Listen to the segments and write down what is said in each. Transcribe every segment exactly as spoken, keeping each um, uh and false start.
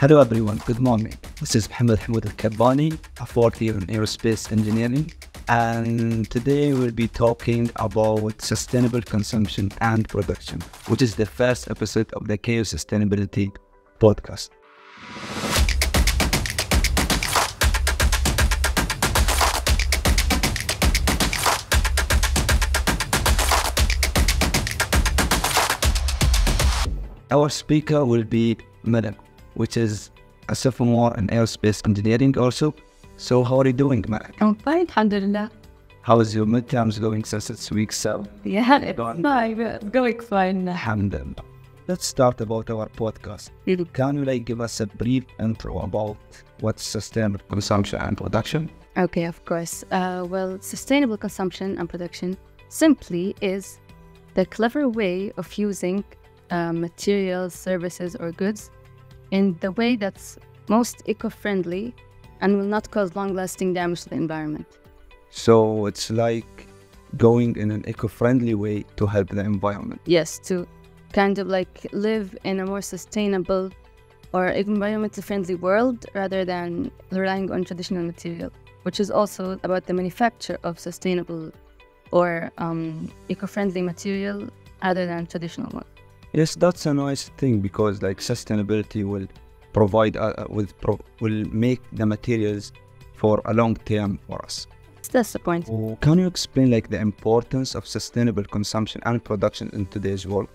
Hello everyone, good morning. This is Mohamed Hamoud Al-Kabbani. I've worked here in aerospace engineering, and today we'll be talking about sustainable consumption and production, which is the first episode of the K U Sustainability Podcast. Our speaker will be Malik, which is a sophomore in aerospace engineering also. So how are you doing, Malik? I'm fine, alhamdulillah. How is your midterms going since it's week seven? Yeah, it's going fine. It's going fine. Alhamdulillah. Let's start about our podcast. Can you like give us a brief intro about what's sustainable consumption and production? Okay, of course. Uh, well, sustainable consumption and production simply is the clever way of using Uh, materials, services, or goods in the way that's most eco-friendly and will not cause long-lasting damage to the environment. So it's like going in an eco-friendly way to help the environment. Yes, to kind of like live in a more sustainable or environment-friendly world rather than relying on traditional material, which is also about the manufacture of sustainable or um, eco-friendly material rather than traditional one. Yes, that's a nice thing, because like sustainability will provide uh, will pro will make the materials for a long term for us. That's the point. So can you explain like the importance of sustainable consumption and production in today's world?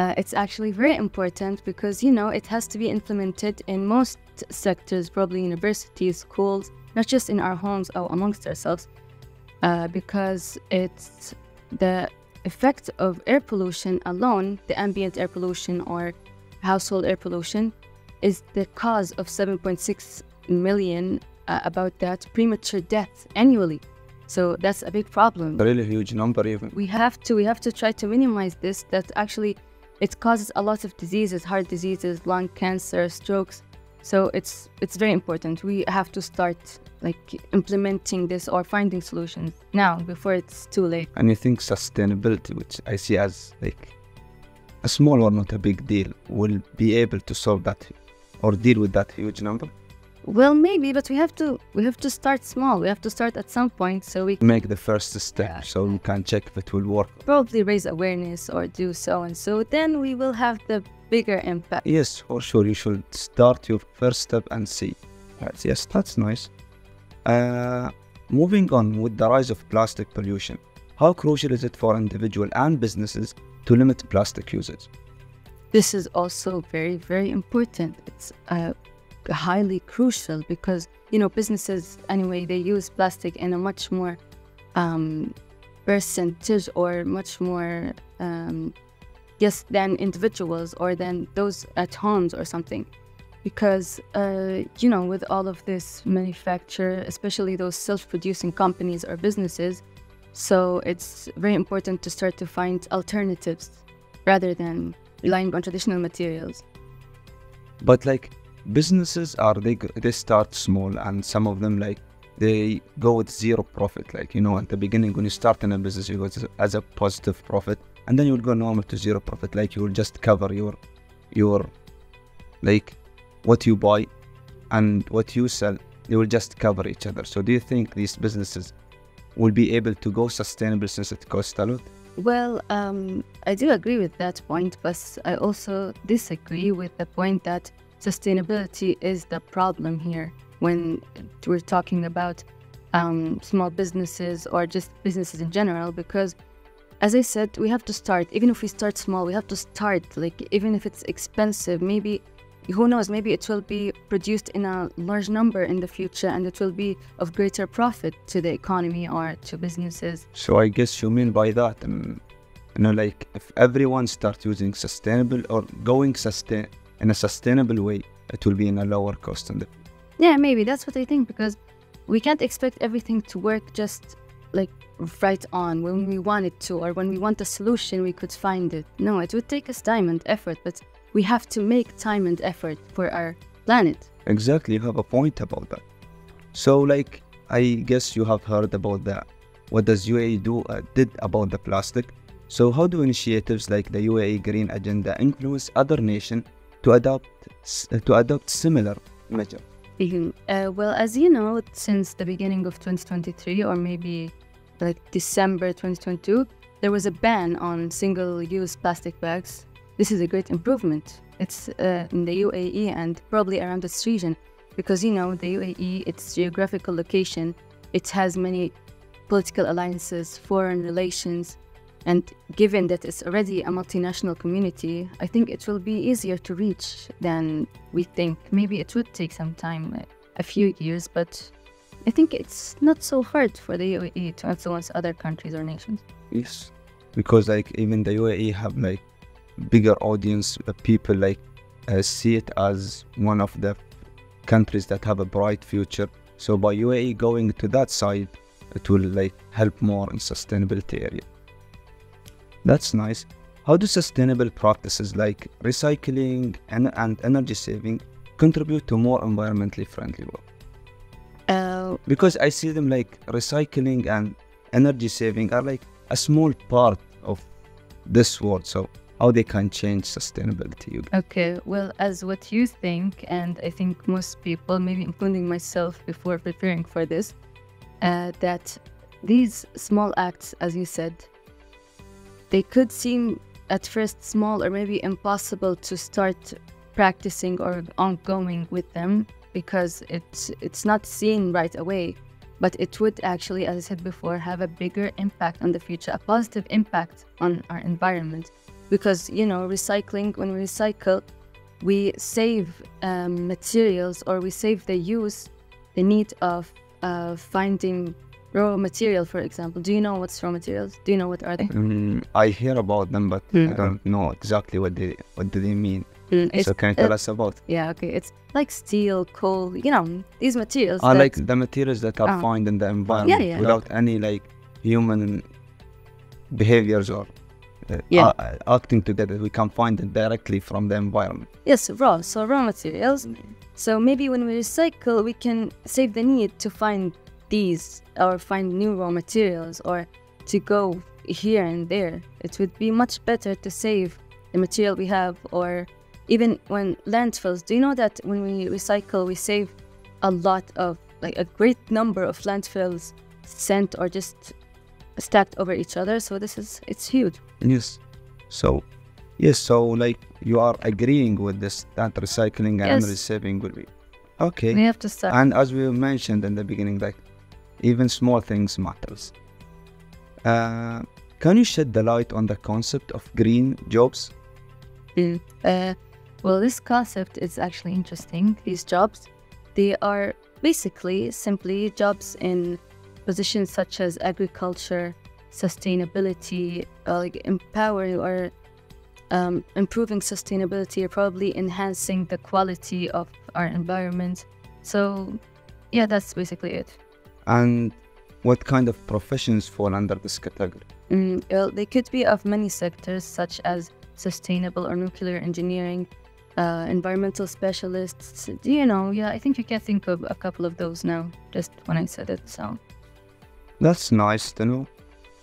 Uh, it's actually very important because, you know, it has to be implemented in most sectors, probably universities, schools, not just in our homes or amongst ourselves, uh, because it's the effect of air pollution alone, the ambient air pollution or household air pollution, is the cause of seven point six million, uh, about that, premature deaths annually. So that's a big problem. A really huge number even. We have to, we have to try to minimize this, that actually it causes a lot of diseases, heart diseases, lung cancer, strokes. So it's, it's very important. We have to start like implementing this or finding solutions now before it's too late. And you think sustainability, which I see as like a small or not a big deal, will be able to solve that or deal with that huge number? Well, maybe, but we have to we have to start small. We have to start at some point so we can make the first step, yeah. So we can check if it will work. Probably raise awareness or do so and so. Then we will have the bigger impact. Yes, for sure. You should start your first step and see. Right. Yes, that's nice. Uh, moving on with the rise of plastic pollution, how crucial is it for individuals and businesses to limit plastic usage? This is also very, very important. It's uh, highly crucial because, you know, businesses, anyway, they use plastic in a much more um, percentage or much more, um, yes, than individuals or than those at homes or something. Because, uh, you know, with all of this manufacture, especially those self-producing companies or businesses, so it's very important to start to find alternatives rather than relying on traditional materials. But like businesses are, they, they start small, and some of them like they go with zero profit. Like, you know, at the beginning when you start in a business, you go as a positive profit, and then you'll go normal to zero profit. Like you will just cover your, your like, what you buy and what you sell, they will just cover each other. So do you think these businesses will be able to go sustainable since it costs a lot? Well, um, I do agree with that point, but I also disagree with the point that sustainability is the problem here when we're talking about um, small businesses or just businesses in general, because as I said, we have to start. Even if we start small, we have to start, like even if it's expensive, maybe who knows, maybe it will be produced in a large number in the future and it will be of greater profit to the economy or to businesses. So I guess you mean by that, um, you know, like if everyone starts using sustainable or going sustain in a sustainable way, it will be in a lower cost. And yeah, maybe that's what I think, because we can't expect everything to work just like right on when we want it to, or when we want a solution, we could find it. No, it would take us time and effort, but we have to make time and effort for our planet. Exactly, you have a point about that. So like, I guess you have heard about that. What does U A E do, uh, did about the plastic? So how do initiatives like the U A E Green Agenda influence other nations to adopt to adopt similar measures? Uh, well, as you know, since the beginning of twenty twenty-three, or maybe like December twenty twenty-two, there was a ban on single-use plastic bags. This is a great improvement. It's uh, in the U A E and probably around this region, because, you know, the U A E, its geographical location, it has many political alliances, foreign relations, and given that it's already a multinational community, I think it will be easier to reach than we think. Maybe it would take some time, a few years, but I think it's not so hard for the U A E to influence other countries or nations. Yes, because like even the U A E have like bigger audience, uh, people like uh, see it as one of the countries that have a bright future. So by U A E going to that side, it will like help more in sustainability area. That's nice. How do sustainable practices like recycling and, and energy saving contribute to more environmentally friendly work? Uh, because I see them like recycling and energy saving are like a small part of this world. So how they can change sustainability? Okay, well, as what you think, and I think most people, maybe including myself before preparing for this, uh, that these small acts, as you said, they could seem at first small or maybe impossible to start practicing or ongoing with them, because it's, it's not seen right away, but it would actually, as I said before, have a bigger impact on the future, a positive impact on our environment. Because, you know, recycling, when we recycle, we save um, materials, or we save the use, the need of uh, finding raw material, for example. Do you know what's raw materials? Do you know what are they? Um, I hear about them, but mm. I don't know exactly what they, what do they mean. Mm, so can you tell uh, us about? Yeah, okay. It's like steel, coal, you know, these materials. I that, like the materials that are uh, found in the environment yeah, yeah. without any like human behaviors or... Uh, yeah. uh, acting together, we can find it directly from the environment. Yes, raw, so raw materials. Mm-hmm. So maybe when we recycle, we can save the need to find these, or find new raw materials, or to go here and there. It would be much better to save the material we have, or even when landfills. Do you know that when we recycle, we save a lot of, like a great number of landfills sent or just stacked over each other? So this is, it's huge. Yes. So, yes, so like you are agreeing with this, that recycling and yes. energy saving will be. Okay. We have to start. And as we mentioned in the beginning, like even small things matters. Uh, can you shed the light on the concept of green jobs? Mm. Uh, well, this concept is actually interesting. These jobs, they are basically simply jobs in positions such as agriculture, sustainability, uh, like empowering or um, improving sustainability, or probably enhancing the quality of our environment. So yeah, that's basically it. And what kind of professions fall under this category? Mm, well, they could be of many sectors, such as sustainable or nuclear engineering, uh, environmental specialists, you know, yeah, I think you can think of a couple of those now, just when I said it, so. That's nice to know.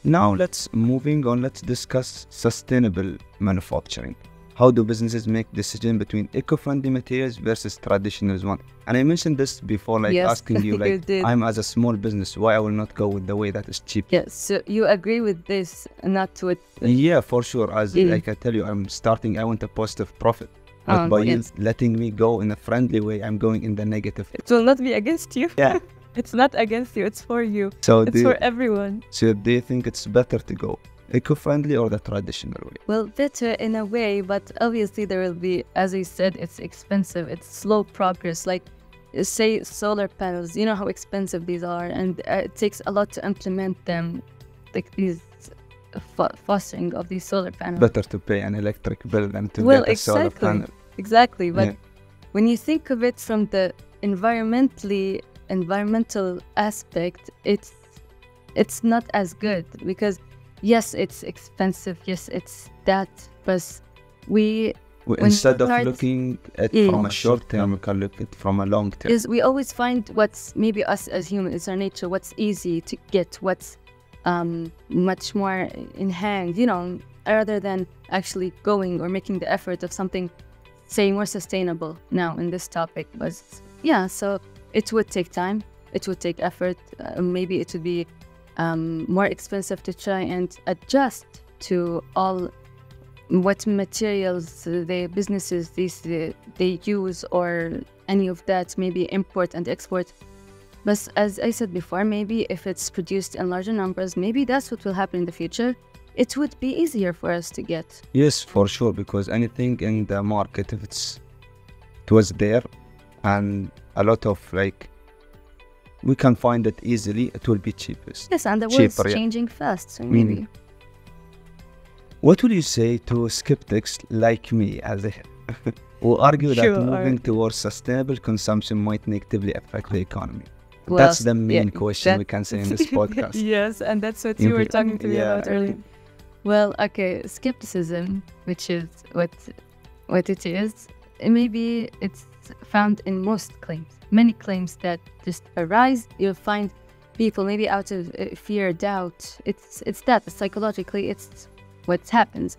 Now let's moving on, let's discuss sustainable manufacturing. How do businesses make decisions between eco-friendly materials versus traditional ones? And I mentioned this before, like yes, asking you, like, you I'm as a small business, why I will not go with the way that is cheap? Yes, so you agree with this, not with... Uh, yeah, for sure. As mm. like I tell you, I'm starting, I want a positive profit. But oh, by yes. you letting me go in a friendly way, I'm going in the negative. It will not be against you. Yeah. It's not against you, it's for you. So it's for everyone. So do you think it's better to go eco-friendly or the traditional way? Well, better in a way, but obviously there will be, as I said, it's expensive, it's slow progress. Like, say, solar panels, you know how expensive these are, and uh, it takes a lot to implement them, like these fostering of these solar panels. Better to pay an electric bill than to well, get a exactly, solar panel. Exactly, but yeah. when you think of it from the environmentally environmental aspect, it's it's not as good, because yes, it's expensive, yes, it's that, but we well, instead we start, of looking at yeah. from a short term, we can look at from a long term. Is we always find what's maybe us as humans, it's our nature, what's easy to get, what's um much more in hand, you know, rather than actually going or making the effort of something saying we're sustainable now in this topic. But yeah, so it would take time, it would take effort, uh, maybe it would be um, more expensive to try and adjust to all what materials the businesses these they, they use or any of that, maybe import and export. But as I said before, maybe if it's produced in larger numbers, maybe that's what will happen in the future. It would be easier for us to get. Yes, for sure, because anything in the market, if it's, it was there and a lot of, like, we can find it easily, it will be cheapest. Yes, and the world's cheaper, changing yeah. fast, so maybe. Mm. What will you say to skeptics like me, as a who argue sure. that moving towards sustainable consumption might negatively affect the economy? Well, that's the main yeah, question we can say in this podcast. Yes, and that's what you, you were talking to me yeah. about earlier. Well, okay, skepticism, which is what what it is, maybe it's found in most claims. Many claims that just arise, you'll find people maybe out of fear, doubt. It's, it's that, psychologically, it's what happens.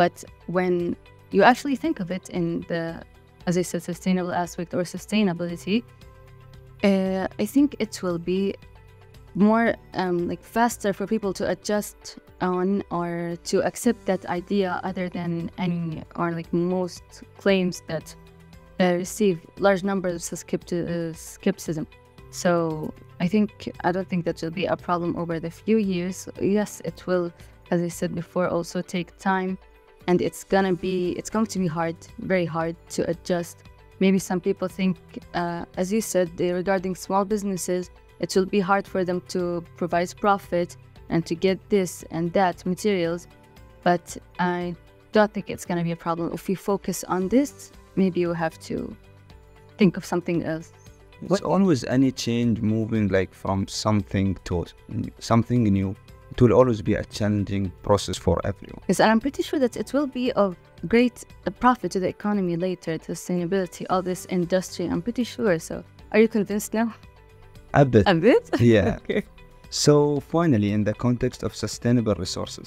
But when you actually think of it in the, as I said, sustainable aspect or sustainability, Uh, I think it will be more um, like faster for people to adjust on or to accept that idea other than any or like most claims that uh, receive large numbers of skepticism. So I think, I don't think that will be a problem over the few years. Yes, it will, as I said before, also take time, and it's gonna be, it's going to be hard, very hard to adjust. Maybe some people think, uh, as you said, regarding small businesses, it will be hard for them to provide profit and to get this and that materials. But I don't think it's going to be a problem. If we focus on this, maybe you have to think of something else. It's what? Always any change moving like from something to something new. It will always be a challenging process for everyone. Yes, and I'm pretty sure that it will be of great profit to the economy later, to sustainability, all this industry. I'm pretty sure. So, are you convinced now? A bit. A bit? Yeah. Okay. So, finally, in the context of sustainable resources,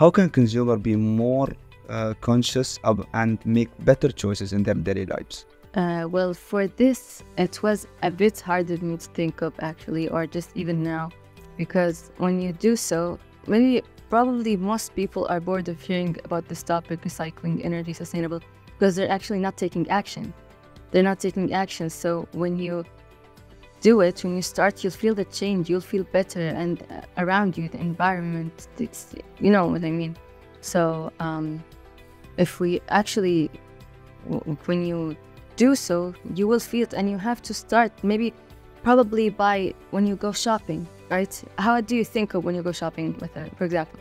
how can consumers be more uh, conscious of and make better choices in their daily lives? Uh, well, for this, it was a bit harder for me to think of, actually, or just even now. Because when you do so, maybe probably most people are bored of hearing about this topic, recycling, energy, sustainable, because they're actually not taking action. They're not taking action. So when you do it, when you start, you'll feel the change, you'll feel better, and uh, around you, the environment, it's, you know what I mean? So um, if we actually, w when you do so, you will feel it, and you have to start maybe probably by when you go shopping. Right? How do you think of when you go shopping with her, for example?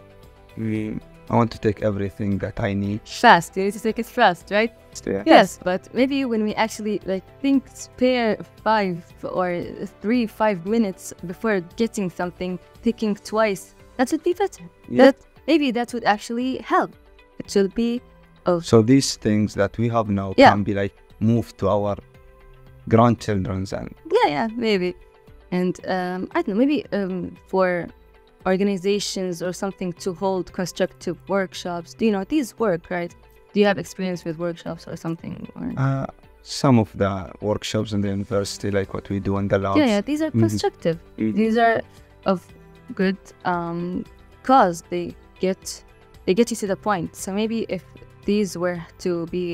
I want to take everything that I need. Fast. You need to take it fast, right? Yeah. Yes, but maybe when we actually like think, spare five or three, five minutes before getting something, thinking twice, that would be better. Yeah. That maybe that would actually help. It should be. Oh. So these things that we have now yeah. can be like moved to our grandchildren's and. Yeah, yeah, maybe. And um, I don't know, maybe um, for organizations or something to hold constructive workshops. Do you know these work, right? Do you have experience with workshops or something? Or? Uh, some of the workshops in the university, like what we do in the labs. Yeah, yeah, these are constructive. Mm-hmm. These are of good um, cause. They get they get you to the point. So maybe if these were to be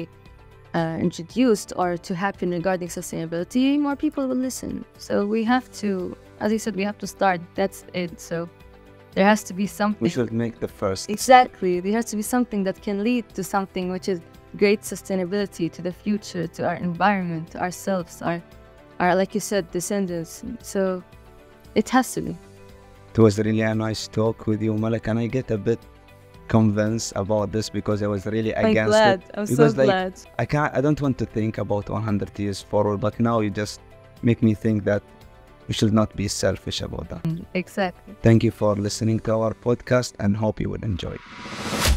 Uh, introduced or to happen regarding sustainability, more people will listen. So we have to, as I said, we have to start. That's it. So there has to be something. We should make the first. Exactly. There has to be something that can lead to something which is great sustainability to the future, to our environment, to ourselves, our, our, like you said, descendants. So it has to be. It was really a nice talk with you, Malik, and I get a bit convinced about this because I was really I'm against glad. it. I'm because so like, glad. I can't. I don't want to think about one hundred years forward, but now you just make me think that we should not be selfish about that. Exactly. Thank you for listening to our podcast and hope you would enjoy.